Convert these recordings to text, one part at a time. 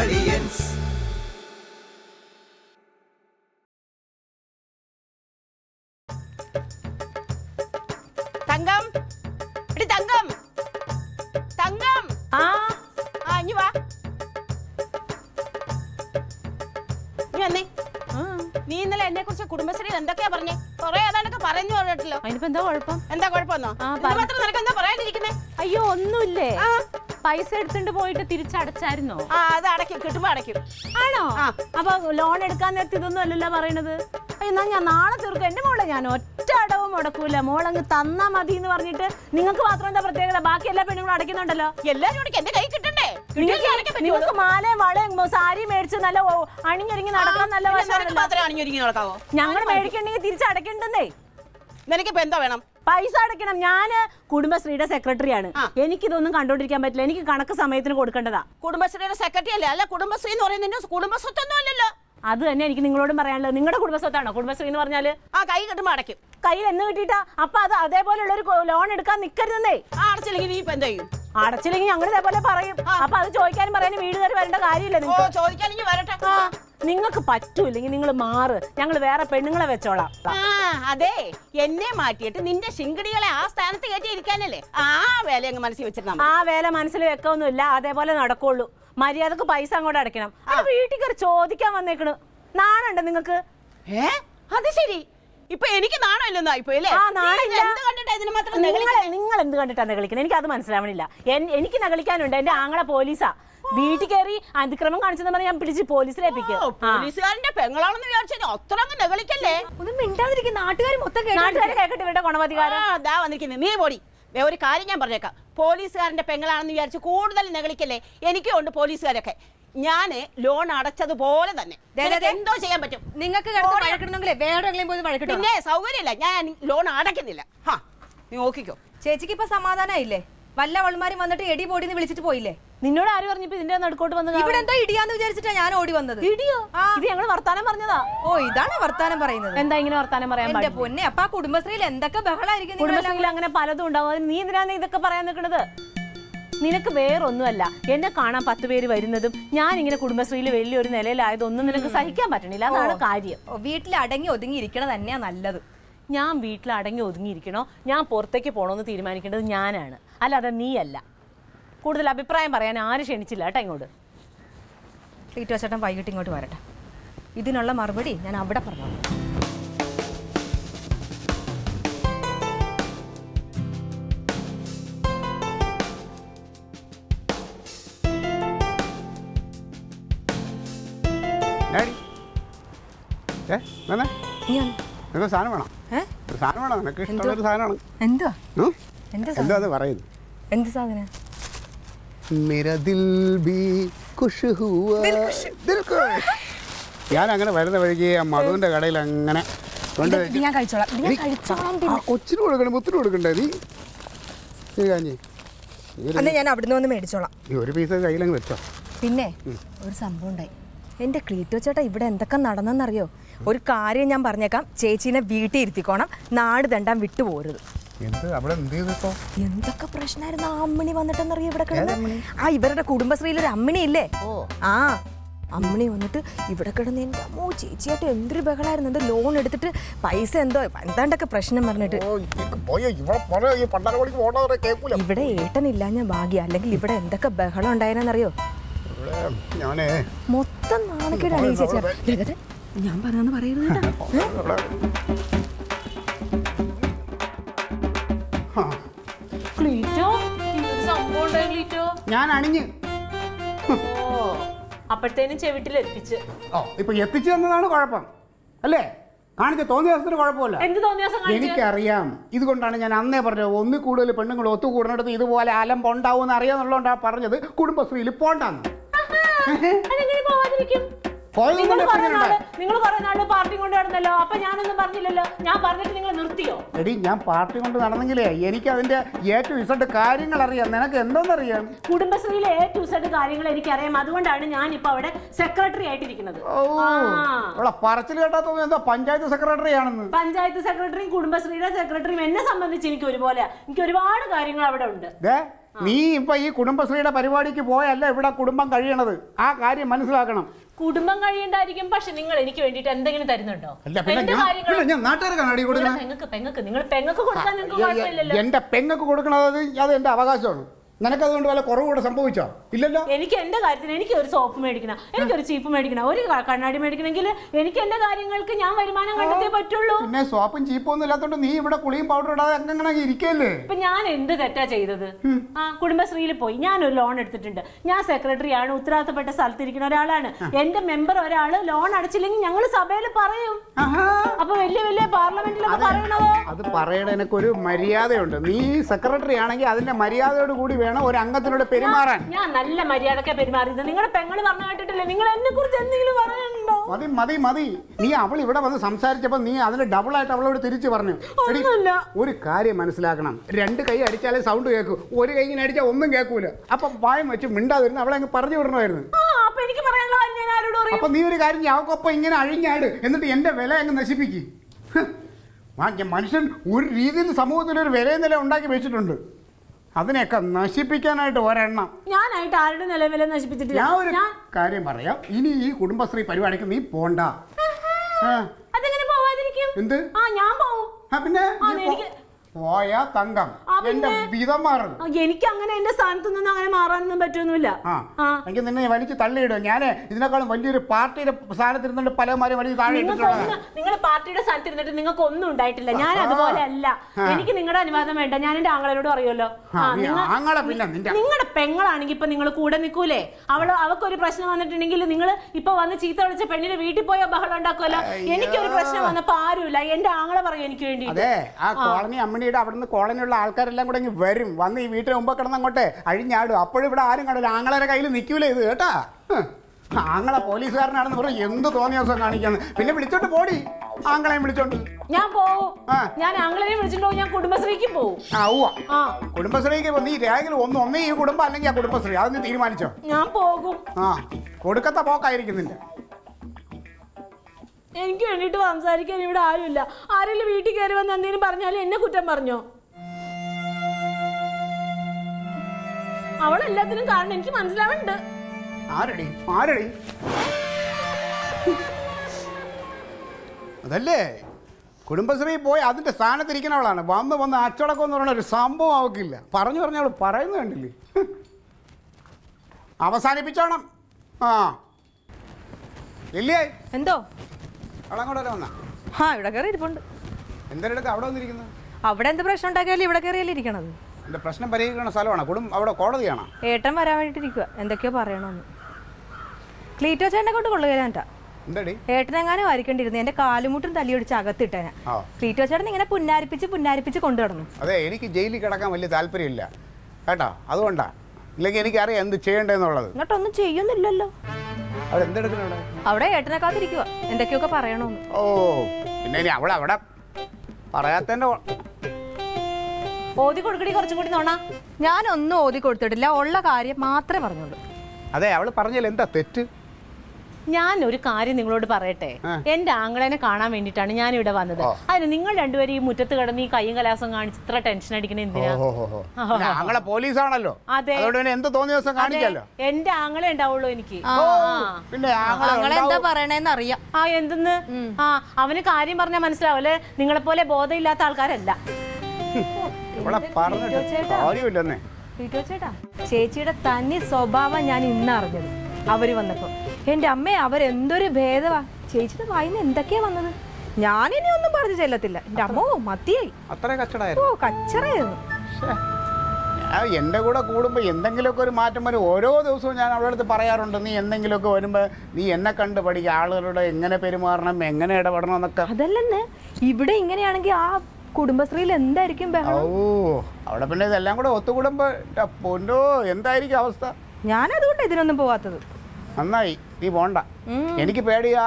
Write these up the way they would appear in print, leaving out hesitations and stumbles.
அலியன்ஸ். தங்கம், இடி தங்கம், தங்கம், இங்க வா, இங்க வந்தே. നീ ഇന്നലെ എന്നെ കുറിച്ച് കുടുംബശ്രീയിൽ എന്തൊക്കെയാ പറഞ്ഞേ? കൊറേ ഏതാണ്ടൊക്കെ പറഞ്ഞു പറഞ്ഞിട്ടല്ലോ. അതിനിപ്പോ എന്താ കുഴപ്പം? എന്താ കുഴപ്പമെന്നോ? മാത്രം നിനക്ക് എന്താ പറയാനിരിക്കുന്നേ? അയ്യോ ഒന്നുമില്ലേ. പൈസ എടുത്തുകൊണ്ട് പോയിട്ട് തിരിച്ചടച്ചായിരുന്നോ? ആ അത് അടയ്ക്കും, കിട്ടുമ്പോ അടയ്ക്കും. ആണോ? അപ്പൊ ലോൺ എടുക്കാൻ നേരത്തെ ഇതൊന്നും അല്ലല്ലോ പറയണത്. എന്നാ ഞാൻ നാളെ തീർക്കും, എന്റെ മോളെ ഞാൻ ഒറ്റ അടവും മുടക്കൂല, മോളങ്ങ് തന്നാ മതി എന്ന് പറഞ്ഞിട്ട് നിങ്ങൾക്ക് മാത്രം എന്താ പ്രത്യേകത? ബാക്കി എല്ലാ പെണ്ണുങ്ങളും അടയ്ക്കുന്നുണ്ടല്ലോ. എല്ലാരും അടയ്ക്കും, എന്റെ കൈ കിട്ടണ്ടേ? നിങ്ങൾക്ക് മാലയും വളയും സാരി മേടിച്ച് നല്ല അണിഞ്ഞൊരുങ്ങി നടക്കാൻ നല്ല വശമോ? ഞങ്ങൾ മേടിക്കണ്ടെങ്കിൽ തിരിച്ചടയ്ക്കണ്ടെന്നേ. നിനക്കിപ്പോ എന്താ വേണം? പൈസ അടയ്ക്കണം. ഞാന് കുടുംബശ്രീയുടെ സെക്രട്ടറിയാണ്, എനിക്കിതൊന്നും കണ്ടോണ്ടിരിക്കാൻ പറ്റില്ല. എനിക്ക് കണക്ക് സമയത്തിന് കൊടുക്കേണ്ടതാ. കുടുംബശ്രീയുടെ സെക്രട്ടറി അല്ലേ? അല്ല കുടുംബശ്രീ എന്ന് പറയുന്നത് കുടുംബ സ്വത്തൊന്നും അല്ലല്ലോ. അത് തന്നെ എനിക്ക് നിങ്ങളോടും പറയാനുള്ളത്. നിങ്ങളുടെ കുടുംബസ്വത്താണോ കുടുംബശ്രീ എന്ന് പറഞ്ഞാല്? ആ കൈ കിട്ടുമ്പോ അടയ്ക്കും. കയ്യിൽ എന്ന് കിട്ടിയിട്ടാ? അപ്പൊ അത് അതേപോലെയുള്ള ഒരു ലോൺ എടുക്കാൻ നിക്കരുതെന്നേ. അടച്ചില്ലെങ്കിൽ നീ ഇപ്പൊ എന്താ ചെയ്യും? അടച്ചില്ലെങ്കിൽ ഞങ്ങൾ ഇതേപോലെ പറയും. അപ്പൊ അത് ചോദിക്കാനും പറയാനും വീട് കയറി വരേണ്ട കാര്യമില്ല. ചോദിക്കാനെങ്കിൽ വരട്ടെ. നിങ്ങൾക്ക് പറ്റൂല്ലെങ്കിൽ നിങ്ങൾ മാറ്, ഞങ്ങൾ വേറെ പെണ്ണുങ്ങളെ വെച്ചോളാം. അതെ, എന്നെ മാറ്റിയിട്ട് നിന്റെ ശിങ്കടികളെ ആ സ്ഥാനത്ത് കയറ്റി ഇരിക്കാനല്ലേ? ആ വേല അങ്ങ് മനസ്സിൽ വെച്ചിരുന്ന. ആ വേല മനസ്സിൽ വെക്കൊന്നുമില്ല, അതേപോലെ നടക്കുള്ളൂ. മര്യാദക്ക് പൈസ അങ്ങോട്ട് അടയ്ക്കണം. അത് വീട്ടിൽ കയറി ചോദിക്കാൻ വന്നേക്കണ്. നാണുണ്ടോ നിങ്ങൾക്ക്? ഏ അത് ശരി, ഇപ്പൊ എനിക്ക് നാണം ഇല്ലെന്നായിപ്പോയില്ലേ? നിങ്ങൾ എന്ത് കണ്ടിട്ടാ നഗളിക്കുന്നത്? എനിക്ക് അത് മനസ്സിലാവണില്ല. എനിക്ക് നഗളിക്കാനുണ്ട്. എന്റെ ആങ്ങളെ പോലീസാ, വീട്ടിൽ കയറി അതിക്രമം കാണിച്ചെന്ന് പറഞ്ഞാൽ ഞാൻ പിടിച്ച് പോലീസിൽ ഏൽപ്പിക്കും. പോലീസുകാരന്റെ പെങ്ങളാണെന്ന് വിചാരിച്ചാൽ അത്ര നഗളിക്കല്ലേ? ഒന്നും മിണ്ടാതിരിക്കും, നാട്ടുകാർ മൊത്തം കേൾക്കട്ടെ ഇവരുടെ ഗുണമതികാരം. നീ പോടി. ഒരു കാര്യം ഞാൻ പറഞ്ഞേക്കാം, പോലീസുകാരന്റെ പെങ്ങളാണെന്ന് വിചാരിച്ച് കൂടുതൽ നഗളിക്കല്ലേ? എനിക്കും ഉണ്ട് പോലീസുകാരൊക്കെ. ഞാന് ലോൺ അടച്ചതുപോലെ തന്നെ എന്തോ ചെയ്യാൻ പറ്റും. നിങ്ങൾക്ക് പിന്നെ സൗകര്യമില്ല, ഞാൻ ലോൺ അടയ്ക്കുന്നില്ല. ഹാ നോക്കിക്കോ. ചേച്ചിക്ക് ഇപ്പൊ സമാധാനമായില്ലേ? വല്ല വള്ളുമാരും വന്നിട്ട് എടി ബോഡിന്ന് വിളിച്ചിട്ട് പോയില്ലേ? നിന്നോട് ആര് പറഞ്ഞപ്പോ ഇതിന്റെ നടുക്കോട്ട് വന്നത്? ഇവിടെ എന്തോ ഇടിയാന്ന് വിചാരിച്ചിട്ടാ ഞാൻ ഓടി വന്നത്. ഇടിയോ? ഇത് ഞങ്ങൾ വർത്താനം പറഞ്ഞതാ. ഓ ഇതാണ് വർത്താനം പറയുന്നത്? എന്താ ഇങ്ങനെ വർത്താനം പറയാൻ? എന്റെ പൊന്നെ, അപ്പൊ കുടുംബശ്രീയിൽ എന്തൊക്കെ ബഹളായിരിക്കും? കുടുംബശ്രീയിൽ അങ്ങനെ പലതും ഉണ്ടാവും. നീ എന്തിനാണ് ഇതൊക്കെ പറയാൻ നിൽക്കുന്നത്? നിനക്ക് വേറൊന്നുമല്ല എന്നെ കാണാൻ 10 പേര് വരുന്നതും ഞാൻ ഇങ്ങനെ കുടുംബശ്രീയിൽ വലിയൊരു നിലയിലായതൊന്നും നിനക്ക് സഹിക്കാൻ പറ്റണില്ല. അതാണ് കാര്യം. വീട്ടിൽ അടങ്ങി ഒതുങ്ങി ഇരിക്കണ തന്നെയാ നല്ലത്. ഞാൻ വീട്ടിൽ അടങ്ങി ഒതുങ്ങിയിരിക്കണോ ഞാൻ പുറത്തേക്ക് പോകണമെന്ന് തീരുമാനിക്കേണ്ടത് ഞാനാണ്, അല്ലാതെ നീയല്ല. കൂടുതൽ അഭിപ്രായം പറയാൻ ആരും ക്ഷണിച്ചില്ല കേട്ടോ ഇങ്ങോട്ട്. വീട്ടു ചേട്ടൻ വൈകിട്ട് ഇങ്ങോട്ട് വരട്ടെ, ഇതിനുള്ള മറുപടി ഞാൻ അവിടെ പറഞ്ഞു. നിനക്ക് സാധനം വേണം, ഒരു സാധനം വേണം, നിനക്ക് ഇഷ്ടമുള്ളൊരു സാധനമാണ്. എന്താ അത് പറയുന്നത്? എന്ത് സാധനം? ഞാൻ അങ്ങനെ വരുന്ന വഴിക്ക് മധുവിന്റെ കടയിൽ അങ്ങനെ കൊച്ചിന് കൊടുക്കണം, മുത്തിന് കൊടുക്കണ്ടേ? ഞാൻ അവിടുന്ന് വന്ന് മേടിച്ചോളാം. ഒരു പീസ് കയ്യിലങ്ങ് വെച്ചോ. പിന്നെ ഒരു സംഭവം ഉണ്ടായി. എന്റെ ക്ലീറ്റോ ചേട്ടാ ഇവിടെ എന്തൊക്കെ നടന്നെന്നറിയോ? ഒരു കാര്യം ഞാൻ പറഞ്ഞേക്കാം, ചേച്ചീനെ വീട്ടിൽ ഇരുത്തിക്കോണം, നാട് തണ്ടാൻ വിട്ടുപോരുത്. എന്തൊക്കെ പ്രശ്നമായിരുന്നു ആ അമ്മിണി വന്നിട്ടെന്നറിയോ ഇവിടെ കിടന്ന്? ആ ഇവരുടെ കുടുംബശ്രീയിലൊരു അമ്മിണി ഇല്ലേ? ആ അമ്മിണി വന്നിട്ട് ഇവിടെ കിടന്ന് എൻ്റെ അമ്മോ ചേച്ചിയായിട്ട് എന്തൊരു ബഹളായിരുന്നു. എന്തോ ലോൺ എടുത്തിട്ട് പൈസ എന്തോ എന്താണ്ടൊക്കെ പ്രശ്നം പറഞ്ഞിട്ട്. ഇവിടെ ഏട്ടനില്ല ഞാൻ ഭാഗ്യ, അല്ലെങ്കിൽ ഇവിടെ എന്തൊക്കെ ബഹളം ഉണ്ടായിരുന്നറിയോ? മൊത്തം നാണക്കേടാണ് ചേച്ചി. ഞാൻ പറയാന്ന് പറയുന്നത് എനിക്കറിയാം. ഇതുകൊണ്ടാണ് ഞാൻ അന്നേ പറഞ്ഞത്, ഒന്നിൽ കൂടുതൽ പെണ്ണുങ്ങൾ ഒത്തുകൂടുന്നിടത്ത് ഇതുപോലെ അലമ്പ് ഉണ്ടാവും അറിയാന്നുള്ളതുകൊണ്ടാണ് പറഞ്ഞത് കുടുംബശ്രീയിൽ പോണ്ടാന്ന്. നിങ്ങൾ കുറെ നാള് പാർട്ടി കൊണ്ട് നടന്നല്ലോ, അപ്പൊ ഞാനൊന്നും പറഞ്ഞില്ലല്ലോ. ഞാൻ പറഞ്ഞിട്ട് നിങ്ങൾ നിർത്തിയോ? എടി ഞാൻ പാർട്ടി കൊണ്ട് നടന്നെങ്കിലേ എനിക്ക് അതിന്റെ എ ടു ഇസഡ് കാര്യങ്ങൾ അറിയാം. നിനക്ക് എന്തോന്നറിയാം? കുടുംബശ്രീയിലെ എ ടു ഇസഡ് കാര്യങ്ങൾ എനിക്കറിയാം, അതുകൊണ്ടാണ് ഞാൻ ഇപ്പൊ അവിടെ സെക്രട്ടറി ആയിട്ടിരിക്കുന്നത്. പറച്ചിൽ കേട്ടാ എന്താ പഞ്ചായത്ത് സെക്രട്ടറി ആണെന്ന്? പഞ്ചായത്ത് സെക്രട്ടറിയും കുടുംബശ്രീയുടെ സെക്രട്ടറിയും എന്നെ സംബന്ധിച്ച് എനിക്ക് ഒരുപോലെ, എനിക്ക് ഒരുപാട് കാര്യങ്ങൾ അവിടെ ഉണ്ട്. നീ ഇപ്പൊ ഈ കുടുംബശ്രീയുടെ പരിപാടിക്ക് പോയല്ല ഇവിടെ കുടുംബം കഴിയണത്, ആ കാര്യം മനസ്സിലാക്കണം. കുടുംബം കഴിയണ്ടായിരിക്കും, പക്ഷെ നിങ്ങൾ എനിക്ക് വേണ്ടിട്ട് എന്തെങ്കിലും തരുന്നുണ്ടോ? എന്റെ പെങ്ങൾക്ക് കൊടുക്കണത് അത് എന്റെ അവകാശമാണ്. നിനക്ക് അതുകൊണ്ട് വല്ല കുറവ് കൂടെ സംഭവിച്ചോ? ഇല്ലല്ലോ. എനിക്ക് എന്റെ കാര്യത്തിന് എനിക്ക് ഒരു സോപ്പ് മേടിക്കണം, എനിക്കൊരു ചീപ്പ് മേടിക്കണം, ഒരു കണ്ണാടി മേടിക്കണമെങ്കിൽ എനിക്ക് എന്റെ കാര്യങ്ങൾക്ക് ഞാൻ വരുമാനം കണ്ടെത്തേ പറ്റുള്ളൂ. പിന്നെ സോപ്പും ചീപ്പും ഒന്നും ഇല്ലാത്തോണ്ട് നീ ഇവിടെ കുളിയും പൗഡറും ഇടാതെ അങ്ങനെ ഇരിക്കല്ലേ? ഇപ്പൊ ഞാൻ എന്ത് തെറ്റാ ചെയ്തത്? ആ കുടുംബശ്രീയിൽ പോയി ഞാനൊരു ലോൺ എടുത്തിട്ടുണ്ട്. ഞാൻ സെക്രട്ടറിയാണ്, ഉത്തരവാദിത്തപ്പെട്ട സ്ഥലത്തിരിക്കുന്ന ഒരാളാണ്. എന്റെ മെമ്പർ ഒരാള് ലോൺ അടച്ചില്ലെങ്കിൽ ഞങ്ങൾ സഭയിൽ പറയും. അപ്പൊ വലിയ വലിയ പാർലമെന്റിലൊക്കെ പറയണോ? അത് പറയണ എനിക്കൊരു മര്യാദയുണ്ട്. നീ സെക്രട്ടറി ആണെങ്കിൽ അതിന്റെ മര്യാദയോട് കൂടി ഒരു അംഗത്തിനോട് പെരുമാറാൻ. ഞാൻ നല്ല മര്യാദക്കെ പെരുമാറിയത്. നിങ്ങളുടെ പെങ്ങള് പറഞ്ഞു കേട്ടിട്ടില്ലേ? നിങ്ങൾ എന്നെ കുറിച്ച് എന്തെങ്കിലും പറയുന്നുണ്ടോ? മതി മതി മതി. നീ അവൾ ഇവിടെ വന്ന് സംസാരിച്ചപ്പോ നീ അതിന് ഡബിൾ ആയിട്ട് അവളോട് തിരിച്ചു പറഞ്ഞു. ഒരു കാര്യം മനസ്സിലാക്കണം, രണ്ട് കൈ അടിച്ചാലേ സൗണ്ട് കേൾക്കൂ, ഒരു കൈ ഇങ്ങനെ അടിച്ചാൽ ഒന്നും കേൾക്കൂല. അപ്പൊ വായം വെച്ച് മിണ്ടാതിരുന്നു അവളെ പറഞ്ഞു വിടണമായിരുന്നു. അപ്പൊ നീ ഒരു കാര്യം അവക്കൊപ്പം ഇങ്ങനെ അഴിഞ്ഞാട്, എന്നിട്ട് എന്റെ വില അങ്ങ് നശിപ്പിക്കും. മനുഷ്യൻ ഒരു രീതിയിൽ സമൂഹത്തിൽ ഒരു വില നില ഉണ്ടാക്കി വെച്ചിട്ടുണ്ട്, അതിനെയൊക്കെ നശിപ്പിക്കാനായിട്ട് ഒരെണ്ണം. ഞാനായിട്ട് ആരുടെ നിലവിലെ നശിപ്പിച്ചിട്ട് ഞാൻ ഒരു കാര്യം പറയാം, ഇനി ഈ കുടുംബശ്രീ പരിപാടിക്ക് നീ പോണ്ട. അതെങ്ങനെ പോവാതിരിക്കും? എന്ത്? ആ ഞാൻ പോവും. പിന്നെ പോയാ തങ്കം എന്റെ വിധം മാറും. എനിക്ക് അങ്ങനെ എന്റെ സ്ഥാനത്ത് നിന്ന് അങ്ങനെ മാറാനൊന്നും പറ്റൊന്നുമില്ല. എനിക്ക് നിന്നെ വലിച്ചു തള്ളിയിടും. ഞാൻ ഇതിനേക്കാളും വലിയൊരു പാർട്ടിയുടെ സ്ഥാനത്തിരുന്നിട്ട് പലമാരും വലിയ താഴെ. നിങ്ങൾ പാർട്ടിയുടെ സ്ഥാനത്തിരുന്നിട്ട് നിങ്ങൾക്ക് ഒന്നും ഉണ്ടായിട്ടില്ല. ഞാൻ അതുപോലെ അല്ല. എനിക്ക് നിങ്ങളുടെ അനുവാദം വേണ്ട. ഞാൻ എന്റെ ആങ്ങളോട് അറിയുമല്ലോ, നിങ്ങളുടെ പെങ്ങളാണെങ്കിൽ ഇപ്പൊ നിങ്ങൾ കൂടെ നിൽക്കൂലേ? അവക്കൊരു പ്രശ്നം വന്നിട്ടുണ്ടെങ്കിൽ നിങ്ങൾ ഇപ്പൊ വന്ന് ചീത്ത വിളിച്ച പെണ്ണിന്റെ വീട്ടിൽ പോയ ബഹളം ഉണ്ടാക്കുമല്ലോ. എനിക്കൊരു പ്രശ്നം വന്നപ്പോ ആരുമില്ല, എന്റെ ആങ്ങളെ പറയും എനിക്ക് വേണ്ടി. അവിടുന്ന് കോളനിയുള്ള ആൾക്കാരെല്ലാം കൂടെ വരും, വന്ന് ഈ വീട്ടിൽ മുമ്പ് കിടന്നങ്ങോട്ടെ അഴിഞ്ഞാടും. അപ്പോഴും ഇവിടെ ആരും കണ്ടില്ല, ആങ്ങളെ കയ്യിൽ നിൽക്കൂല ഇത് കേട്ടാ. ആങ്ങളെ പോലീസുകാരനാണെന്ന് പറഞ്ഞ് എന്ത് തോന്നിയ ദിവസം കാണിക്കാന്ന്. പിന്നെ വിളിച്ചോണ്ട് പോടി, ആങ്ങളെയും വിളിച്ചോണ്ട്. ഞാൻ പോവും, ഞാൻ ആങ്ങളെയും വിളിച്ചിട്ട് പോകും. ഞാൻ കുടുംബശ്രീക്ക് പോവും. കുടുംബശ്രീക്ക് നീ രാവിലെ ഒന്ന് ഒന്നേ ഈ കുടുംബം അല്ലെങ്കിൽ ആ കുടുംബശ്രീ, അത് നീ തീരുമാനിച്ചോ? ഞാൻ പോകും. ആ കൊടുക്കത്തെ പോക്കായിരിക്കുന്നില്ല. എനിക്ക് വേണ്ടിട്ട് സംസാരിക്കാൻ ഇവിടെ ആരുമില്ല. ആരെങ്കിലും വീട്ടിൽ കയറി വന്ന് എന്തെങ്കിലും പറഞ്ഞാലും എന്നെ കുറ്റം പറഞ്ഞോ? അവളെല്ലാത്തിനും കാരണം എനിക്ക് മനസ്സിലാവുന്നുണ്ട്. അതല്ലേ കുടുംബശ്രീ പോയി അതിന്റെ സ്ഥാനത്തിരിക്കുന്നവളാണ്. വന്ന് വന്ന് അച്ചടക്കം എന്ന് പറയുന്ന ഒരു സംഭവം ആവക്കില്ല. പറഞ്ഞു പറഞ്ഞവൾ പറയുന്നത് കണ്ടില്ലേ? അവസാനിപ്പിച്ചോണം. ആ ഇല്ലേ? എന്തോ അവിടെ എന്ത് പ്രശ്നം ഉണ്ടാക്കിയാലും ഇവിടെ കയറിയല്ലേ ഇരിക്കണത്? പ്രശ്നം പരിഹരിക്കണ സ്ഥലമാണ്, കോടതിയാണ്. ഏട്ടൻ വരാൻ വേണ്ടിട്ടിരിക്കുക, എന്തൊക്കെയോ പറയണോന്ന്. ക്ലീറ്റോ ചേട്ടനെ കൊണ്ട് കൊള്ളുകയില്ലാട്ടാ. ഏട്ടനെങ്ങാനും ആയിരിക്കേണ്ടിയിരുന്നു, എന്റെ കാലുമുട്ടും തല്ലിയൊടിച്ച് അകത്തിട്ടേനെ. ക്ലീറ്റോ ചേട്ടൻ ഇങ്ങനെ പുന്നാരിപ്പിച്ച് പുന്നാരിപ്പിച്ച് കൊണ്ടു നടന്നു. അതെ, എനിക്ക് ജയിലിൽ കിടക്കാൻ വലിയ താല്പര്യമില്ല കേട്ടോ, അതുകൊണ്ടാ. ഇല്ലെങ്കിൽ എനിക്കറിയാം എന്ത് ചെയ്യണ്ടെന്നുള്ളത്. എന്നിട്ടൊന്നും ചെയ്യുന്നില്ലല്ലോ. അവിടെ ഏട്ടനെ കാത്തിരിക്കുക, എന്തൊക്കെയൊക്കെ പറയണോന്ന്. ഓ പിന്നെ അവളെ അവിടെ പറയാത്തന്റെ ഓതി കൊടുക്കടി കുറച്ചും കൂടി നോണ. ഞാനൊന്നും ഓതി കൊടുത്തിട്ടില്ല, ഉള്ള കാര്യം മാത്രമേ പറഞ്ഞുള്ളൂ. അതെ അവള് പറഞ്ഞല്ലോ, എന്താ തെറ്റ്? ഞാൻ ഒരു കാര്യം നിങ്ങളോട് പറയട്ടെ, എന്റെ ആങ്ങളെനെ കാണാൻ വേണ്ടിട്ടാണ് ഞാൻ ഇവിടെ വന്നത്. അതിന് നിങ്ങൾ രണ്ടുപേരും ഈ മുറ്റത്ത് കിടന്ന് ഈ കയ്യും കലാസം കാണിച്ച് ഇത്ര ടെൻഷൻ അടിക്കണേ എന്തിനാ? പോലീസാണല്ലോ. അതെ, എന്റെ ആങ്ങളെ ഉണ്ടാവുള്ളൂ എനിക്ക്. എന്താ പറയണേന്ന് അറിയാം. ആ എന്തെന്ന്? ആ അവന് കാര്യം പറഞ്ഞാൽ മനസ്സിലാവല്ലേ, നിങ്ങളെ പോലെ ബോധമില്ലാത്ത ആൾക്കാരല്ല. ചേച്ചിയുടെ തനി സ്വഭാവം ഞാൻ ഇന്ന് അറിഞ്ഞത് അവര് വന്നപ്പോ. എന്റെ അമ്മയെ അവരെന്തൊരു ഭേദവാ. ചേച്ചിയുടെ വായിന്ന് എന്തൊക്കെയാ വന്നത്? ഞാനിനി ഒന്നും പറഞ്ഞു ചെല്ലത്തില്ല. എന്റെ അമ്മോ മതിയായി, ഓ കച്ചറായിരുന്നു. എന്റെ കൂടെ കൂടുമ്പോ എന്തെങ്കിലുമൊക്കെ ഒരു മാറ്റം വരും. ഓരോ ദിവസവും ഞാൻ അവളുടെ അടുത്ത് പറയാറുണ്ട്, നീ എന്തെങ്കിലുമൊക്കെ വരുമ്പോ നീ എന്നെ കണ്ട് പഠിക്കുക, ആളുകളോട് എങ്ങനെ പെരുമാറണം, എങ്ങനെ ഇടപെടണം എന്നൊക്കെ. അതല്ലെന്ന് ഇവിടെ ഇങ്ങനെയാണെങ്കിൽ ആ കുടുംബശ്രീയിൽ എന്തായിരിക്കും ബഹളം? ഓ അവിടെ പിന്നെ ഇതെല്ലാം കൂടെ ഒത്തുകൂടുമ്പോ പൊന്നോ എന്തായിരിക്കും അവസ്ഥ. ഞാനതുകൊണ്ട് ഇതിനൊന്നും പോവാത്തത് നന്നായി. നീ പോണ്ട, എനിക്ക് പേടിയാ.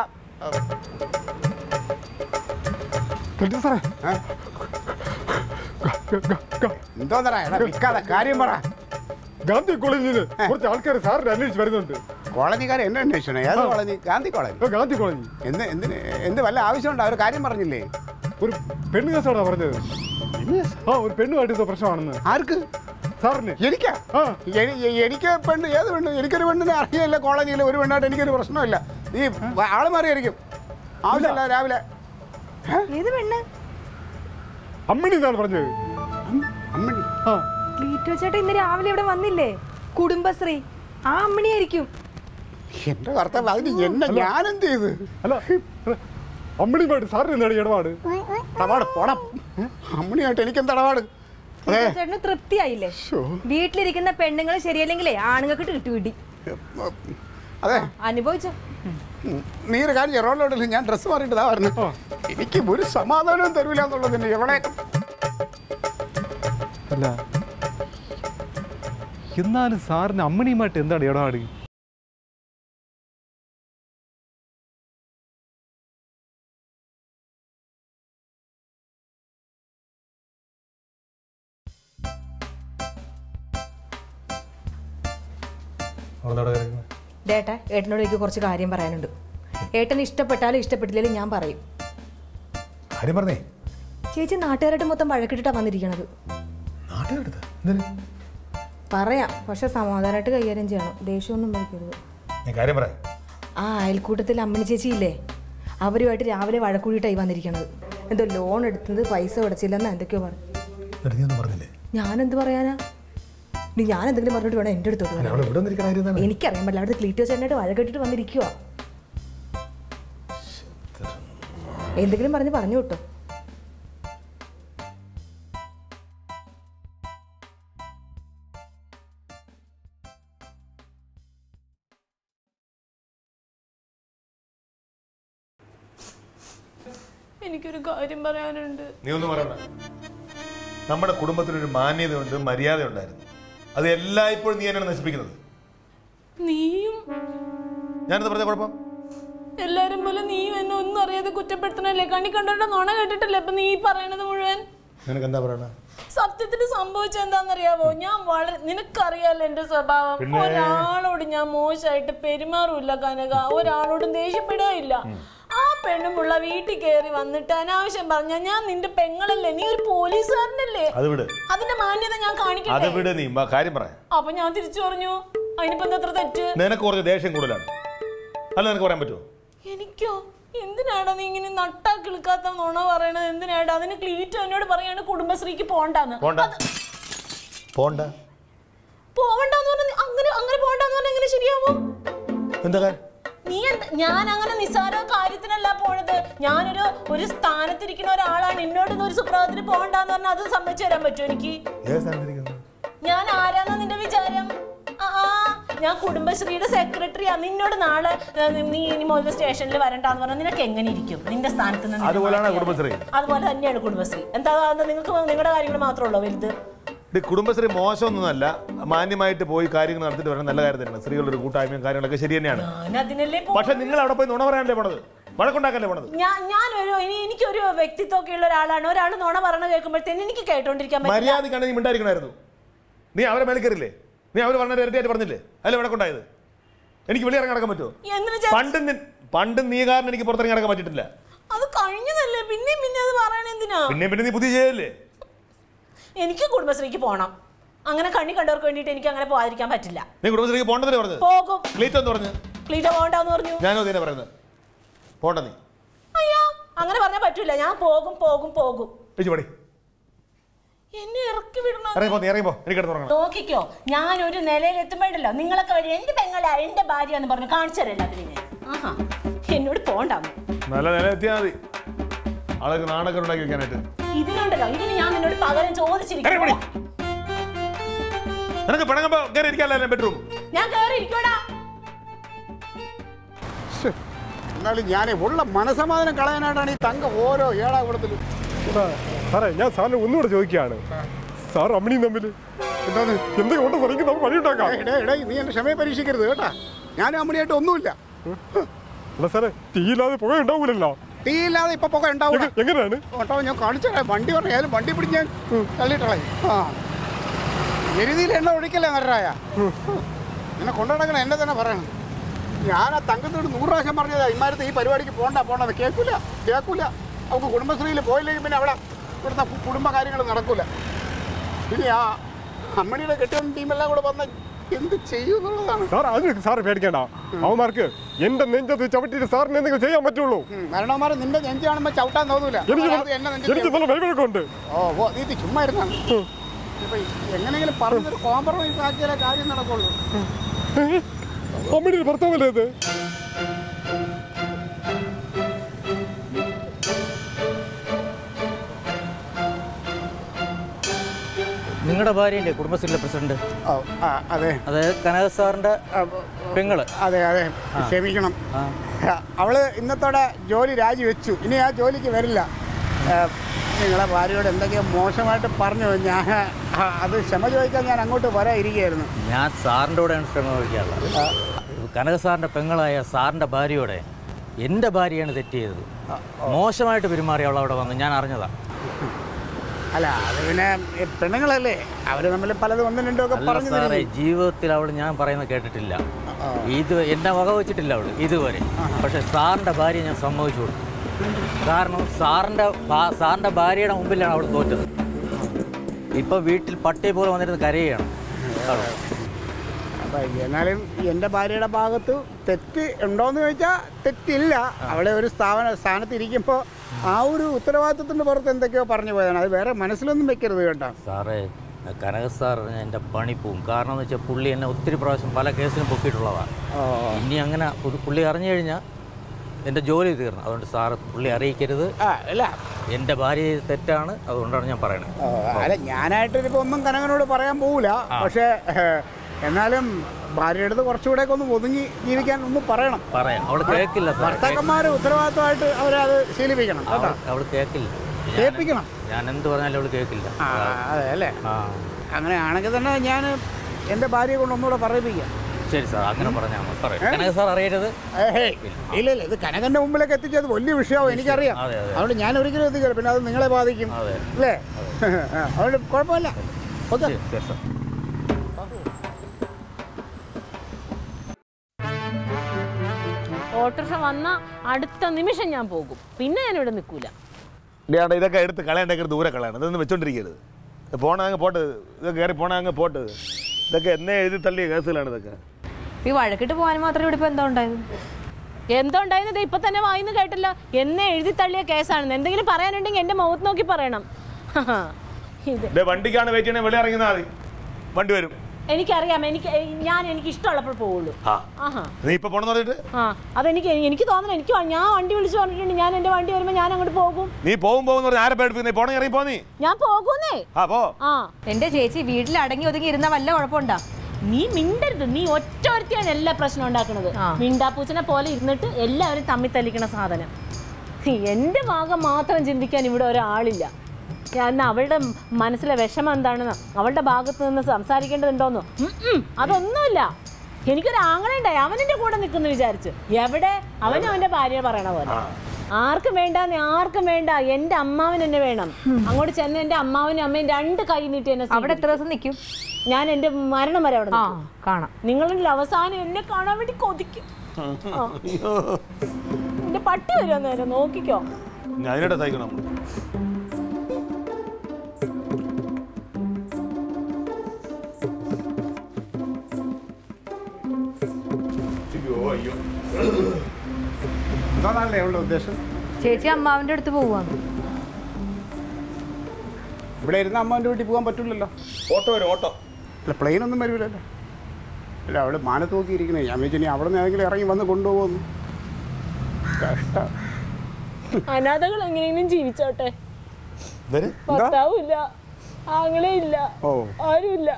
കോളനിക്കാരെ എന്നെ അന്വേഷിച്ചണേ? ഏത് colony? Gandhi colony. Gandhi colony എന്ത് വല്ല ആവശ്യമുണ്ടോ? അവർ കാര്യം പറഞ്ഞില്ലേ? ഒരു പെണ്ണ് കേസാണോ പറഞ്ഞത്? ആ ഒരു പെണ്ണുമായിട്ട് പ്രശ്നമാണെന്ന്. ആർക്ക്? സാറിന് എനിക്കാ എനിക്ക് പെണ്ണ് ഏത് പെണ്ണ് എനിക്കൊരു പെണ്ണിനെ അറിയില്ല കോളേജിൽ ഒരു പെണ്ണായിട്ട് എനിക്കൊരു പ്രശ്നമില്ല ഈ ആള് മാറിയായിരിക്കും ആവശ്യമില്ല രാവിലെ ഏത് പെണ്ണ് അമ്മിണി എന്നാണ് പറഞ്ഞത് അമ്മിണി ആ ക്ലീറ്റോ ചേട്ടൻ ഇന്ന് രാവിലെ ഇവിടെ വന്നില്ലേ കുടുംബശ്രീ ആ അമ്മിണിയായിരിക്കും എന്റെ കർത്താവ് അതിന് എന്നെ ഞാനെന്ത് ചെയ്ത് അല്ല അമ്മിണിയുമായിട്ട് സാറിന് എന്താണ് ഇടപാട് തവാട് പോണം അമ്മിണിയായിട്ട് എനിക്കെന്താ ഇടപാട് ചേട്ടന് തൃപ്തിയായില്ലേ വീട്ടിലിരിക്കുന്ന പെണ്ണുങ്ങൾ ശരിയല്ലെങ്കിലേ ആണുങ്ങൾക്ക് കിട്ടുകിട്ടി അതെ അനുഭവിച്ചു നീ ഒരു കാര്യം എറോളിലോട്ടില്ല ഞാൻ ഡ്രസ്സ് മാറിയിട്ടതാ പറഞ്ഞു എനിക്ക് ഒരു സമാധാനവും തരൂല എന്നുള്ളതിന് എവിടെ അല്ല എന്നാലും സാറിന് അമ്മിണിയുമായിട്ട് എന്താണ് ഇടപാട് ഡേട്ടാ ഏട്ടനോട് എനിക്ക് കുറച്ച് കാര്യം പറയാനുണ്ട് ഏട്ടന് ഇഷ്ടപ്പെട്ടാലും ഇഷ്ടപ്പെട്ടില്ലേലും ഞാൻ പറയും ചേച്ചി നാട്ടുകാരായിട്ട് മൊത്തം വഴക്കിട്ടിട്ടാ വന്നിരിക്കണത് പറയാം പക്ഷെ സമാധാനമായിട്ട് കൈകാര്യം ചെയ്യണം ദേഷ്യമൊന്നും വയ്ക്കരുത് ആ അയൽക്കൂട്ടത്തിൽ അമ്മിണി ചേച്ചിയില്ലേ അവരുമായിട്ട് രാവിലെ വഴക്കൂടിയിട്ടായി വന്നിരിക്കണത് എന്തോ ലോൺ എടുത്തത് പൈസ അടച്ചില്ലെന്ന് എന്തൊക്കെയോ പറഞ്ഞു ഞാനെന്ത് പറയാനാ ഞാൻ എന്തെങ്കിലും പറഞ്ഞിട്ട് വേണം എൻ്റെ അടുത്തോട്ട് എനിക്കറിയാൻ പറ്റില്ല അവിടെ ക്ലീറ്റോ ചേട്ടനായിട്ട് വഴകെട്ടിട്ട് വന്നിരിക്കുവാ എന്തെങ്കിലും പറഞ്ഞു കേട്ടോ എനിക്കൊരു കാര്യം പറയാനുണ്ട് നീ ഒന്നും പറയണ്ട നമ്മുടെ കുടുംബത്തിനൊരു മാന്യത ഉണ്ട് മര്യാദ ഉണ്ടായിരുന്നു അത് എല്ലായ്പ്പോഴും നീ എന്നെ നശിപ്പിക്കുന്നത് നീയും ഞാനത് പറഞ്ഞ കുഴപ്പം എല്ലാരും പോലെ നീയും എന്നെ ഒന്നും അറിയാതെ കുറ്റപ്പെടുത്തണല്ലേ കണ്ണി കണ്ടോണ്ട് നുണ കേട്ടിട്ടല്ലേ അപ്പൊ നീ പറയണത് മുഴുവൻ നിനക്കെന്താ പറയണ സത്യത്തിന് സംഭവിച്ച എന്താണെന്നറിയാവോ ഞാൻ വളരെ നിനക്കറിയാലോ എന്റെ സ്വഭാവം ഒരാളോട് ഞാൻ മോശമായിട്ട് പെരുമാറൂല്ല കനക ഒരാളോടും ദേഷ്യപ്പെടുകയില്ല ആ പെണ്ണുമുള്ള വീട്ടിൽ കയറി വന്നിട്ട് അനാവശ്യം പറഞ്ഞാൽ ഞാൻ നിന്റെ പെങ്ങളല്ലേ നീ ഒരു പോലീസുകാരനല്ലേ അതിന്റെ മാന്യത ഞാൻ കാണിക്കട്ടെ അപ്പൊ ഞാൻ തിരിച്ചു പറഞ്ഞു അതിനിപ്പോ എന്താ തെറ്റ് നിനക്ക് കുറച്ച് ദേഷ്യം കൂടുതലാണ് അല്ല നിനക്ക് പറയാൻ പറ്റുമോ എനിക്കോ എന്തിനാടാ നീ ഇങ്ങനെ നട്ടാ കിളിക്കാത്ത നുണ പറയണത് എന്തിനാടാ അതിന് ക്ലീറ്റ് എന്നോട് പറയാണ് കുടുംബശ്രീക്ക് പോണ്ടാന്ന് പോവണ്ടെന്ന് പറഞ്ഞാൽ അങ്ങനെ അങ്ങനെ പോണ്ടെന്ന് പറഞ്ഞാൽ എങ്ങനെ ശരിയാവും എന്താ നീ ഞാൻ അങ്ങനെ നിസാര കാര്യത്തിനല്ല പോണത് ഞാനൊരു ഒരു സ്ഥാനത്തിരിക്കുന്ന ഒരാളാണ് എന്നോട് ഒരു സുപ്രഭാതത്തിന് പോകണ്ടെന്ന് പറഞ്ഞാൽ അത് സമ്മതിച്ചു തരാൻ പറ്റുമോ എനിക്ക് ഞാൻ ആരാന്നാ നിന്റെ വിചാരം ഞാൻ കുടുംബശ്രീയുടെ സെക്രട്ടറിയാ നിന്നോട് നാളെ നീ ഇനി മുതൽ സ്റ്റേഷനിൽ വരണ്ടാന്ന് പറഞ്ഞാൽ നിനക്ക് എങ്ങനെ ഇരിക്കും നിന്റെ സ്ഥാനത്ത് നിന്ന് അതുപോലെ തന്നെയാണ് കുടുംബശ്രീ എന്താ നിങ്ങൾക്ക് നിങ്ങളുടെ കാര്യങ്ങൾ മാത്രമല്ലോ വലുത് കുടുംബശ്രീ മോശമൊന്നുമല്ല മാന്യമായിട്ട് പോയി കാര്യങ്ങൾ നടത്തിട്ട് വരാൻ നല്ല കാര്യം തന്നെയാണ് സ്ത്രീകളുടെ ഒരു കൂട്ടായ്മയും കാര്യങ്ങളൊക്കെ ശരി തന്നെയാണ് പക്ഷെ നിങ്ങൾ അവിടെ പോയി നുണ പറയാനല്ലേ പോണത് വഴക്കുണ്ടാക്കല്ലേ പോണത് ഞാനൊരു എനിക്കൊരു വ്യക്തിത്വമൊക്കെ ഉള്ള ഒരാളാണ് ഒരാൾ നുണ പറഞ്ഞ കേൾക്കുമ്പോഴത്തേന് എനിക്ക് കേട്ടോണ്ടിരിക്കാൻ മര്യാദക്കാണ് നീ മിണ്ടായിരിക്കണമായിരുന്നു നീ അവരെ മേളിക്കറില്ലേ നീ അവർ പറഞ്ഞ ഇരട്ടിയായിട്ട് പറഞ്ഞില്ലേ അല്ലേ വഴക്കുണ്ടായത് എനിക്ക് വെളിയിറങ്ങി നടക്കാൻ പറ്റുമോ പണ്ട് നീ കാരണം എനിക്ക് പുറത്തിറങ്ങി നടക്കാൻ പറ്റിട്ടില്ല അത് കഴിഞ്ഞതല്ലേ പിന്നെ അത് പറയണ എന്തിനാ പിന്നെ നീ പുതിയ ചെയ്യല്ലേ എനിക്ക് കുടുംബശ്രീക്ക് പോകണം അങ്ങനെ കണ്ണി കണ്ടവർക്ക് വേണ്ടിട്ട് എനിക്ക് അങ്ങനെ പോകാതിരിക്കാൻ പറ്റില്ല നീ കുടുംബശ്രീക്ക് പോകണ്ടെന്ന് പറഞ്ഞു പോകും ക്ലീറ്റോ എന്ന് പറഞ്ഞു ക്ലീറ്റോ പോകണ്ടെന്ന് പറഞ്ഞു ഞാനോ ഇതിനെ പറയുന്നത് പോകണ്ട നീ അയ്യോ അങ്ങനെ പറഞ്ഞാൽ പറ്റില്ല ഞാൻ പോകും പോകും പോകും എന്നെ ഇറക്കി വിടണം നോക്കിക്കോ ഞാൻ ഒരു നിലയിൽ എത്തുമ്പോഴല്ലോ നിങ്ങളൊക്കെ വരും എന്റെ പെങ്ങളെ എന്റെ ഭാര്യ എന്ന് പറഞ്ഞു കാണിച്ചു തരല്ലോ അതിനെ ആഹാ എന്നോട് പോകണ്ടാവും നല്ല നില എത്തിയാൽ മതി ആളൊക്കെ നാടൊക്കെ ഉണ്ടാക്കി വെക്കാനായിട്ട് ഇതിനുണ്ടല്ലോ ഇതിന് ഞാൻ നിന്നോട് പകരം ചോദിച്ചിരിക്കും ഞാൻ കയറിയിരിക്കോടാ എന്നാലും ഞാൻ ഉള്ള മനസമാധാനം കളയാനായിട്ടാണ് ഈ തങ്ക ഓരോ ഏടാകുടത്തിലും സാറേ ഞാൻ സാറിന് ഒന്നുകൂടെ ചോദിക്കുകയാണ് സാർ അമ്മിണിയും തമ്മിൽ എന്താണ് എന്തൊക്കെ സാറിക്ക് നമുക്ക് പണിയുണ്ടാക്കാം നീ എൻ്റെ ക്ഷമയെ പരീക്ഷിക്കരുത് കേട്ടാ ഞാനും അമ്മിണിയായിട്ട് ഒന്നുമില്ല അല്ല സാറേ തീയില്ലാതെ പുക ഉണ്ടാവൂലല്ലോ തീയില്ലാതെ ഇപ്പൊ പുക ഉണ്ടാവില്ല എങ്ങനെയാണ് കേട്ടോ ഞാൻ കാണിച്ചു തരാം വണ്ടി പറഞ്ഞാലും വണ്ടി പിടിച്ച് ഞാൻ തള്ളിയിട്ടളെ ആ എരുതിയിൽ എണ്ണ ഒഴിക്കല്ലേ നല്ലരായ ഇങ്ങനെ കൊണ്ടുനടക്കണം എന്നെ തന്നെ പറയണം ഞാൻ ആ തങ്കത്തോട് 100 പ്രാവശ്യം പറഞ്ഞതാ ഇമാരത്തെ ഈ പരിപാടിക്ക് പോകണ്ട കേൾക്കൂല കേൾക്കൂല അവർക്ക് കുടുംബശ്രീയിൽ പോയില്ലെങ്കിൽ പിന്നെ അവിടെ ഇവിടുത്തെ കുടുംബകാര്യങ്ങൾ നടക്കൂല പിന്നെ ആ അമ്മണിയുടെ കെട്ടിയ ടീമെല്ലാം കൂടെ വന്ന എന്ത് ചെയ്യുന്നുള്ളതാണ് സാർ. അത് സാർ പേടിക്കേണ്ട, അവന്മാർക്ക് എന്റെ നെഞ്ചത്ത് ചവിട്ടിട്ട് സാറിന് എന്തെങ്കിലും ചെയ്യാൻ പറ്റുള്ളൂ. മരണവന്മാർ നിന്റെ നെഞ്ച് കാണുമ്പോ ചവിട്ടാൻ തോന്നൂല. ഓ ഇത് ചുമ്മാ ഇരുന്നാണ്. ഇപ്പൊ എങ്ങനെയെങ്കിലും പറഞ്ഞൊരു കോംപ്രമൈസ് ആക്കിയാലേ കാര്യം നടക്കുള്ളൂ. അമ്മണിയുടെ ഭർത്താവല്ലേ ഇത്? നിങ്ങളുടെ ഭാര്യയല്ലേ കുടുംബശ്രീയിലെ പ്രസിഡന്റ്? അതെ അതെ, കനക സാറിന്റെ പെങ്ങള്. അതെ അതെ, ക്ഷമിക്കണം, അവള് ഇന്നത്തോടെ ജോലി രാജിവെച്ചു, ഇനി ആ ജോലിക്ക് വരില്ല. നിങ്ങളുടെ ഭാര്യയോട് എന്തൊക്കെയോ മോശമായിട്ട് പറഞ്ഞു, ഞാൻ അത് ക്ഷമ ചോദിക്കാൻ ഞാൻ അങ്ങോട്ട് വരാതിരിക്കുകയായിരുന്നു. ഞാൻ സാറിൻ്റെ കൂടെയാണ് ക്ഷമ ചോദിക്കാറുള്ളത്. കനക സാറിന്റെ പെങ്ങളായ സാറിന്റെ ഭാര്യയോടെ എൻ്റെ ഭാര്യയാണ് തെറ്റ് ചെയ്തത്. മോശമായിട്ട് പെരുമാറി അവൾ അവിടെ വന്നു, ഞാൻ അറിഞ്ഞതാ. അല്ല അത് പിന്നെ പെണ്ണുങ്ങളല്ലേ, അവര് തമ്മിൽ പലതും ഒന്നും രണ്ടും ഒക്കെ പറഞ്ഞു. ജീവിതത്തിൽ അവൾ ഞാൻ പറയുന്നത് കേട്ടിട്ടില്ല, ഇത് എന്നെ വക വെച്ചിട്ടില്ല അവള് ഇതുവരെ. പക്ഷെ സാറിന്റെ ഭാര്യ ഞാൻ സമ്മതിച്ചു കൊടുത്തു, കാരണം സാറിന്റെ ഭാര്യയുടെ മുമ്പിലാണ് അവൾ തോറ്റത്. ഇപ്പൊ വീട്ടിൽ പട്ടി പോലെ വന്നിരുന്ന് കരയാണ്. എന്നാലും എൻ്റെ ഭാര്യയുടെ ഭാഗത്ത് തെറ്റ് ഉണ്ടോയെന്ന് ചോദിച്ചാൽ തെറ്റില്ല. അവിടെ ഒരു സ്ഥാനത്തിരിക്കുമ്പോൾ ആ ഒരു ഉത്തരവാദിത്വത്തിൻ്റെ പുറത്ത് എന്തൊക്കെയോ പറഞ്ഞു പോയതാണ്. അത് വേറെ മനസ്സിലൊന്നും വെക്കരുത് കേട്ടോ. സാറേ, കനക സാറിന് എൻ്റെ പണി പോവും. കാരണം എന്ന് വെച്ചാൽ പുള്ളി എന്നെ ഒത്തിരി പ്രാവശ്യം പല കേസിലും പൊക്കിയിട്ടുള്ളതാണ്. ഇനി അങ്ങനെ പുള്ളി അറിഞ്ഞു കഴിഞ്ഞാൽ എൻ്റെ ജോലി തീർന്നു. അതുകൊണ്ട് സാറ് പുള്ളി അറിയിക്കരുത്. അല്ല, എൻ്റെ ഭാര്യ തെറ്റാണ്, അതുകൊണ്ടാണ് ഞാൻ പറയണത്. അല്ല, ഞാനായിട്ടിപ്പോൾ ഒന്നും കനകനോട് പറയാൻ പോവില്ല. പക്ഷേ എന്നാലും ഭാര്യയുടെ അടുത്ത് കുറച്ചുകൂടെ ഒന്ന് ഒതുങ്ങി ജീവിക്കാൻ ഒന്നും പറയണം. ഭർത്താക്കന്മാര് ഉത്തരവാദിത്തമായിട്ട് അവരെ അത് ശീലിപ്പിക്കണം. കേൾപ്പിക്കണം, ഞാൻ എന്ത് പറഞ്ഞാലും അവള് കേൾക്കില്ല. അതെ അല്ലേ? അങ്ങനെ ആണെങ്കിൽ തന്നെ ഞാൻ എൻ്റെ ഭാര്യയെ കൊണ്ട് ഒന്നുകൂടെ പറയിപ്പിക്കാം. ശരി സാർ, അങ്ങനെ പറഞ്ഞാൽ സാർ അറിയരുത്. ഇല്ല ഇല്ല, ഇത് കനകന്റെ മുമ്പിലൊക്കെ എത്തിച്ചത് വലിയ വിഷയമാവും, എനിക്കറിയാം. അതുകൊണ്ട് ഞാൻ ഒരിക്കലും എത്തിക്കില്ല, പിന്നെ അത് നിങ്ങളെ ബാധിക്കും അല്ലേ? അതുകൊണ്ട് കുഴപ്പമില്ല. Okay sir. ഓട്ടോറിക്ഷ വന്നാൽ അടുത്ത നിമിഷം ഞാൻ പോകും, പിന്നെ ഞാൻ ഇവിടെ നിൽക്കൂല. ഇതൊക്കെ എടുത്ത് കളയണ്ടേക്ക് ദൂരെ കളയണം, ഇതൊന്നും വെച്ചോണ്ടിരിക്കരുത്. പോണങ്ങ് പോട്ട്, ഇതൊക്കെ കയറി പോണങ്ങ് പോട്ട്. ഇതൊക്കെ എന്നെ എഴുതി തള്ളിയ കേസുകളാണ് ഇതൊക്കെ. ഈ വഴക്കിട്ട് പോകാൻ മാത്രമേ ഇവിടെ ഇപ്പോൾ എന്താ ഉണ്ടായത്? എന്തോ ഉണ്ടായിരുന്നത് ഇപ്പം തന്നെ വായിന്ന് കേട്ടില്ല. എന്നെ എഴുതി തള്ളിയ കേസാണെന്ന് എന്തെങ്കിലും പറയാനുണ്ടെങ്കിൽ എൻ്റെ മുഖത്ത് നോക്കി പറയണം. വണ്ടിക്കാണ് വെയിറ്റ് ചെയ്യണേ, വെളി ഇറങ്ങുന്ന മതി, വണ്ടി വരും. എനിക്കറിയാം, എനിക്ക് ഇഷ്ടമുള്ളപ്പോൾ പോവുള്ളൂ. അതെനിക്ക് എനിക്ക് തോന്നണം. എനിക്ക് ഞാൻ വണ്ടി വിളിച്ചു പറഞ്ഞിട്ടുണ്ട്, ഞാൻ എന്റെ വണ്ടി വരുമ്പോ ഞാൻ അങ്ങോട്ട് പോകും. നീ പോകും, ഞാൻ പോകുന്നേ. എന്റെ ചേച്ചി വീട്ടിൽ അടങ്ങി ഒതുങ്ങി ഇരുന്ന വല്ല കുഴപ്പമുണ്ടാ? നീ മിണ്ടരുത്, നീ ഒറ്റ ഒരുത്തിയാണ് എല്ലാ പ്രശ്നം ഉണ്ടാക്കുന്നത്. മിണ്ടാപ്പൂച്ചനെ പോലെ ഇരുന്നിട്ട് എല്ലാവരും തമ്മിൽ തല്ലിക്കണ സാധനം. എന്റെ ഭാഗം മാത്രം ചിന്തിക്കാൻ ഇവിടെ ഒരാളില്ല. അവളുടെ മനസ്സിലെ വിഷമം എന്താണെന്ന്, അവളുടെ ഭാഗത്ത് നിന്ന് സംസാരിക്കേണ്ടതുണ്ടോന്നോ അതൊന്നുമില്ല. എനിക്കൊരു ആങ്ങളുണ്ടായി, അവനെന്റെ കൂടെ നിൽക്കുന്നു വിചാരിച്ചു. എവിടെ അവനും അവന്റെ ഭാര്യ പറയണ പോലെ ആർക്കും വേണ്ടെന്ന്. ആർക്കും വേണ്ട, എന്റെ അമ്മാവൻ എന്നെ വേണം. അങ്ങോട്ട് ചെന്ന് എന്റെ അമ്മാവനും അമ്മയും രണ്ട് കൈ നീട്ടി എന്നെ. അവിടെ എത്ര ദിവസം നിൽക്കും? ഞാൻ എന്റെ മരണം വരെ അവിടെ കാണാം. നിങ്ങളുടെ അവസാനം എന്നെ കാണാൻ വേണ്ടി കൊതിക്കും. എന്റെ പട്ടി വരുമെന്നേരം നോക്കിക്കോ. ചേച്ചി അമ്മാവന്റെ അടുത്ത് പോവാണ്. ഇവിടെ ഇരുന്ന് അമ്മാവന്റെ വീട്ടിൽ പോകാൻ പറ്റില്ലല്ലോ. ഓട്ടോ വരും, ഓട്ടോ. അല്ല, പ്ലെയിൻ ഒന്നും വരൂലല്ലോ. അല്ല, അവിടെ മാനത്ത് നോക്കിയിരിക്കണേ. ഞാൻ വിചാരിച്ചു അവിടെ നിന്ന് ഏതെങ്കിലും ഇറങ്ങി വന്ന് കൊണ്ടുപോകുന്നു. കഷ്ടം. അനാഥകൾ എങ്ങനെയെങ്കിലും ജീവിച്ചോട്ടെ. ഓ, ആരുമില്ല.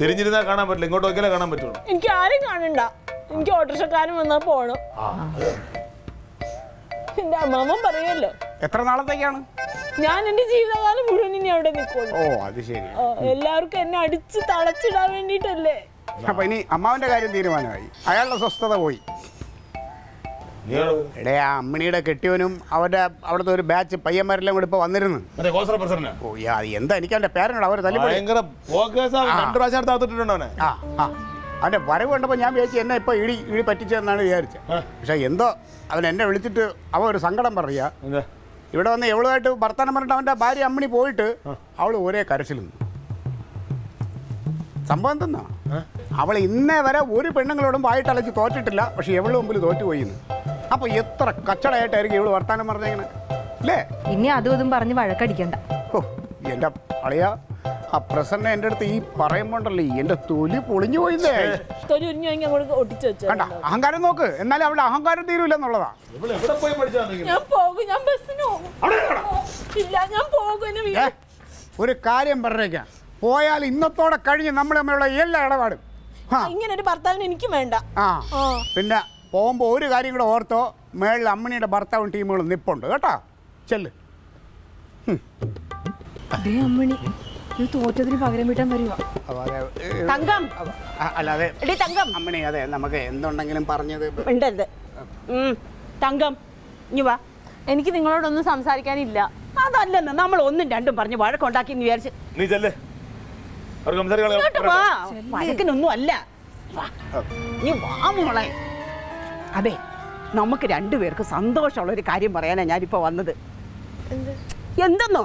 തിരിഞ്ഞിരുന്നാൽ കാണാൻ പറ്റില്ല, ഇങ്ങോട്ട് നോക്കിയാലേ കാണാൻ പറ്റുള്ളൂ. എനിക്ക് ആരും കാണണ്ട, എനിക്ക് ഓട്ടോറിക്ഷക്കാരൻ വന്നാൽ പോകണം. എന്റെ അമ്മാവൻ പറയല്ലോ. എത്ര നാളത്തേക്കാണ്? ഞാൻ എന്റെ ജീവിതകാലം മുഴുവൻ ഇനി അവിടെ നിൽക്കുള്ളൂ. ഓ, അത് ശരി. എല്ലാവർക്കും എന്നെ അടിച്ച് തളച്ചിടാൻ വേണ്ടിട്ടല്ലേ. അപ്പൊ ഇനി അമ്മാവന്റെ കാര്യം തീരുമാനമായി, അയാളുടെ സ്വസ്ഥത പോയി. എടേ, ആ അമ്മിണിയുടെ കെട്ടിയവനും അവരുടെ അവിടുത്തെ ഒരു ബാച്ച് പയ്യന്മാരെല്ലാം കൂടി ഇപ്പൊ വന്നിരുന്നു. എന്താ എനിക്ക് അവന്റെ പേരനോട് അവര് അവന്റെ വരവ് കണ്ടപ്പോൾ ഞാൻ വിചാരിച്ചു എന്നെ ഇപ്പൊ ഇടി ഇടി പറ്റിച്ചതെന്നാണ് വിചാരിച്ചത്. പക്ഷെ എന്തോ അവൻ എന്നെ വിളിച്ചിട്ട് അവ ഒരു സങ്കടം പറയാ. ഇവിടെ വന്ന് എവളുമായിട്ട് ഭർത്താനം പറഞ്ഞിട്ട് അവന്റെ ഭാര്യ അമ്മിണി പോയിട്ട് അവള് ഒരേ കരച്ചിൽ നിന്നു. സംഭവം തന്നോ അവൾ ഇന്നേ വരെ ഒരു പെണ്ണുങ്ങളോടും വായിട്ടലച്ച് തോറ്റിട്ടില്ല, പക്ഷെ എവളുടെ മുമ്പിൽ തോറ്റുപോയിന്ന്. അപ്പൊ എത്ര കച്ചടയായിട്ടായിരിക്കും ഇവള് വർത്താനം പറഞ്ഞേക്കണേ അല്ലേ? ഇനി അതും പറഞ്ഞ് വഴക്കടിക്കണ്ട. ഓ എന്റെ അളിയ, ആ പ്രസന്ന എന്റെ അടുത്ത് ഈ പറയുമ്പോണ്ടല്ലേ എന്റെ തൊലി പൊളിഞ്ഞു പോയില്ലേ? കണ്ട അഹങ്കാരം നോക്ക്, എന്നാലും അവളുടെ അഹങ്കാരം തീരൂല എന്നുള്ളതാ. ഒരു കാര്യം പറഞ്ഞേക്കാം, പോയാൽ ഇന്നത്തോടെ കഴിഞ്ഞ് നമ്മൾ തമ്മിലുള്ള എല്ലാ ഇടപാടും. ഇങ്ങനെ ഒരു ഭർത്താവിന് എനിക്ക് വേണ്ട. ആ പിന്നെ പോകുമ്പോൾ ഒരു കാര്യം കൂടെ ഓർത്തോ, മേളിൽ അമ്മണിയുടെ ഭർത്താവും ടീമുകളും നിപ്പുണ്ട് കേട്ടോ. ചെല്ല്. തോറ്റതിന് പകരം വീട്ടാൻ വരുവാ. അല്ലാതെ അമ്മണി, അതെ നമുക്ക് എന്തുണ്ടെങ്കിലും പറഞ്ഞത് ഉണ്ടല്ലേ. തങ്കം ഇനി വാ, എനിക്ക് നിങ്ങളോടൊന്നും സംസാരിക്കാനില്ല. അതല്ലെന്ന് നമ്മൾ ഒന്നും രണ്ടും പറഞ്ഞ് വഴക്കുണ്ടാക്കി വിചാരിച്ച് വഴക്കിനൊന്നും അല്ല. അതെ, നമുക്ക് രണ്ടുപേർക്ക് സന്തോഷമുള്ള ഒരു കാര്യം പറയാനാ ഞാനിപ്പോ വന്നത്. എന്തെന്നോ,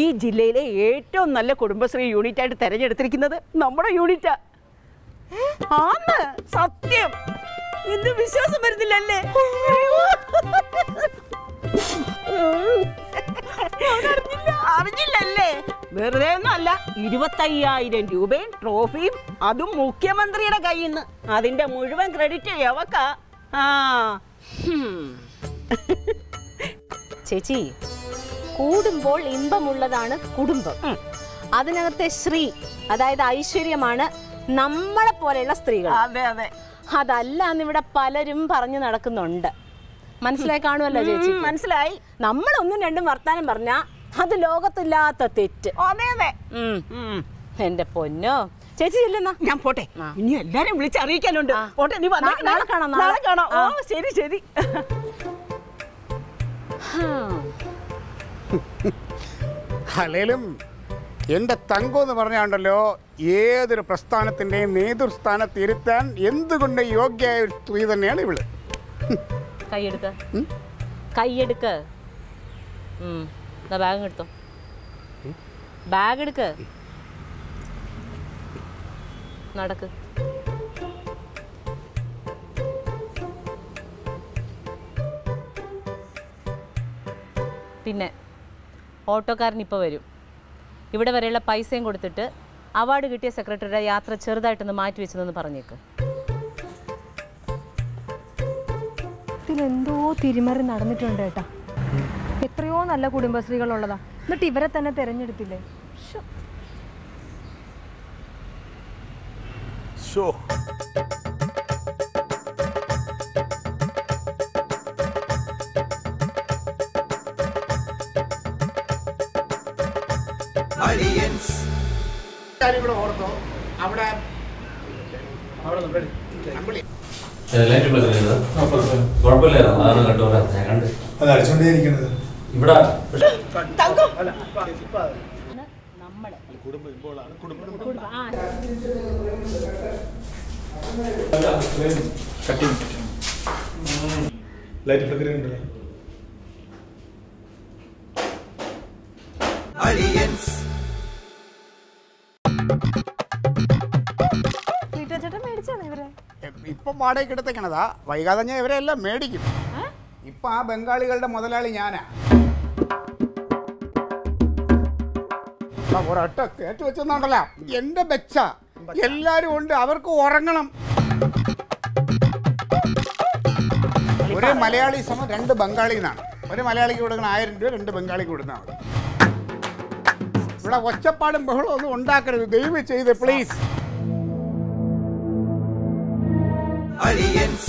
ഈ ജില്ലയിലെ ഏറ്റവും നല്ല കുടുംബശ്രീ യൂണിറ്റ് ആയിട്ട് തെരഞ്ഞെടുത്തിരിക്കുന്നത് നമ്മുടെ യൂണിറ്റാ. ആന്ന് സത്യം, എന്ത് വിശ്വാസം വരുന്നില്ലല്ലേ? അറിഞ്ഞില്ലല്ലേ? വെറുതെ ഒന്നല്ല, 25,000 രൂപയും ട്രോഫിയും, അതും മുഖ്യമന്ത്രിയുടെ കയ്യിൽ നിന്ന്. അതിന്റെ മുഴുവൻ ക്രെഡിറ്റ് എവക്കാ. ചേച്ചി, കൂടുമ്പോൾ ഇമ്പമുള്ളതാണ് കുടുംബം. അതിനകത്തെ ശ്രീ, അതായത് ഐശ്വര്യമാണ് നമ്മളെ പോലെയുള്ള സ്ത്രീകൾ. അതല്ല എന്നിവിടെ പലരും പറഞ്ഞു നടക്കുന്നുണ്ട്. മനസ്സിലായി കാണുമല്ലോ ചേച്ചി? മനസ്സിലായി. നമ്മളൊന്നും രണ്ടും വർത്താനം പറഞ്ഞാ അത് ലോകത്തില്ലാത്ത തെറ്റ്. എന്റെ പൊന്നോ ചേച്ചി, ഇല്ലെന്നാ ഞാൻ പോട്ടെ, ഇനി എല്ലാരും വിളിച്ചറിയിക്കാനുണ്ട്. ശരി ശരി. അല്ലേലും എന്റെ തങ്കം എന്ന് പറഞ്ഞാണ്ടല്ലോ, ഏതൊരു പ്രസ്ഥാനത്തിന്റെയും നേതൃസ്ഥാനത്തിരുത്താൻ എന്തുകൊണ്ട് യോഗ്യായ ഒരു സ്ത്രീ തന്നെയാണ് ഇവള്. കൈയെടുക്ക കൈയെടുക്ക, ബാഗ് എടുത്തോ, ബാഗ് എടുക്ക, നടക്ക്. പിന്നെ ഓട്ടോക്കാരൻ ഇപ്പോൾ വരും. ഇവിടെ വരെയുള്ള പൈസയും കൊടുത്തിട്ട് അവാർഡ് കിട്ടിയ സെക്രട്ടറിയുടെ യാത്ര ചെറുതായിട്ടൊന്ന് മാറ്റി വെച്ചതെന്ന് പറഞ്ഞേക്ക്. ഇതിലെന്തോ തിരിമറി നടന്നിട്ടുണ്ട് കേട്ടാ. എത്രയോ നല്ല കുടുംബശ്രീകളുള്ളതാ, എന്നിട്ട് ഇവരെ തന്നെ തിരഞ്ഞെടുത്തില്ലേ? Aliyans ഇപ്പൊ വാടകയ്ക്ക് എടുത്തേക്കണതാ. വൈകാതെ ഞാൻ ഇവരെല്ലാം മേടിക്കും. ഇപ്പൊ ആ ബംഗാളികളുടെ മുതലാളി ഞാനാ. ഒരൊട്ട കേട്ടു വെച്ചെന്നാണ്ടല്ല എന്റെ ബെച്ച. എല്ലാരും ഉണ്ട്, അവർക്ക് ഉറങ്ങണം. ഒരു മലയാളി സമയം 2 ബംഗാളിന്നാണ്. ഒരു മലയാളിക്ക് കൊടുക്കണ 1000 രൂപ 2 ബംഗാളിക്ക് കൊടുക്കണം. ഇവിടെ ഒച്ചപ്പാടും ബഹളം ഒന്നും ഉണ്ടാക്കരുത്, ദയവ് ചെയ്ത് പ്ലീസ്. Aliyans